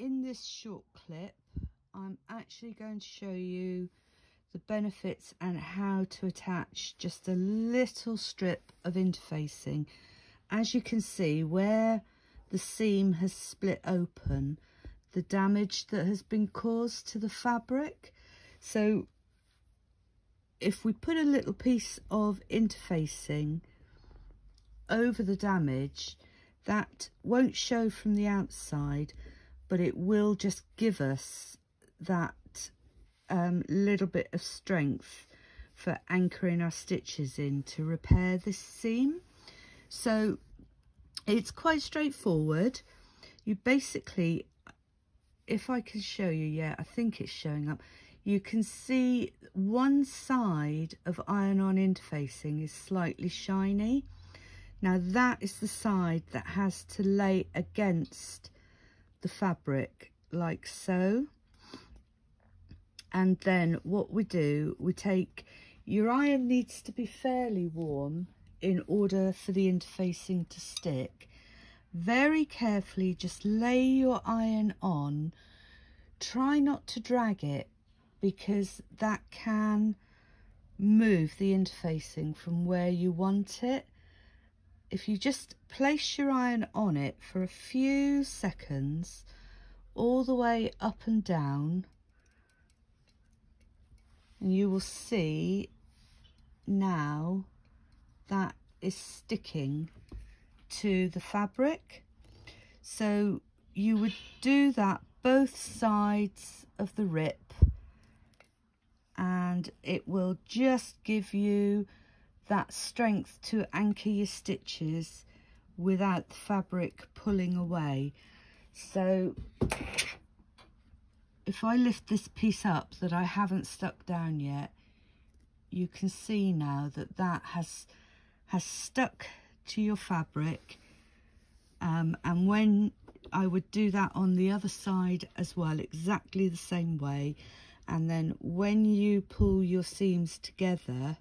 in this short clip, I'm actually going to show you the benefits and how to attach just a little strip of interfacing. As you can see, where the seam has split open, the damage that has been caused to the fabric. So if we put a little piece of interfacing over the damage, that won't show from the outside, but it will just give us that little bit of strength for anchoring our stitches in to repair this seam. So it's quite straightforward. You basically, if I can show you, yeah, I think it's showing up. You can see one side of iron-on interfacing is slightly shiny. Now that is the side that has to lay against the fabric like so. And then what we do, we take, your iron needs to be fairly warm in order for the interfacing to stick. Very carefully just lay your iron on. Try not to drag it, because that can move the interfacing from where you want it. If you just place your iron on it for a few seconds, all the way up and down, and you will see now that is sticking to the fabric. So you would do that both sides of the rip, and it will just give you that strength to anchor your stitches without the fabric pulling away. So if I lift this piece up that I haven't stuck down yet, you can see now that that has stuck to your fabric, and when I would do that on the other side as well, exactly the same way. And then when you pull your seams together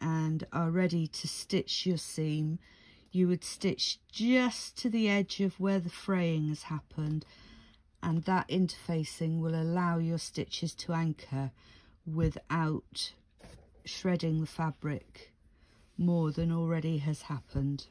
and are ready to stitch your seam, you would stitch just to the edge of where the fraying has happened, and that interfacing will allow your stitches to anchor without shredding the fabric more than already has happened.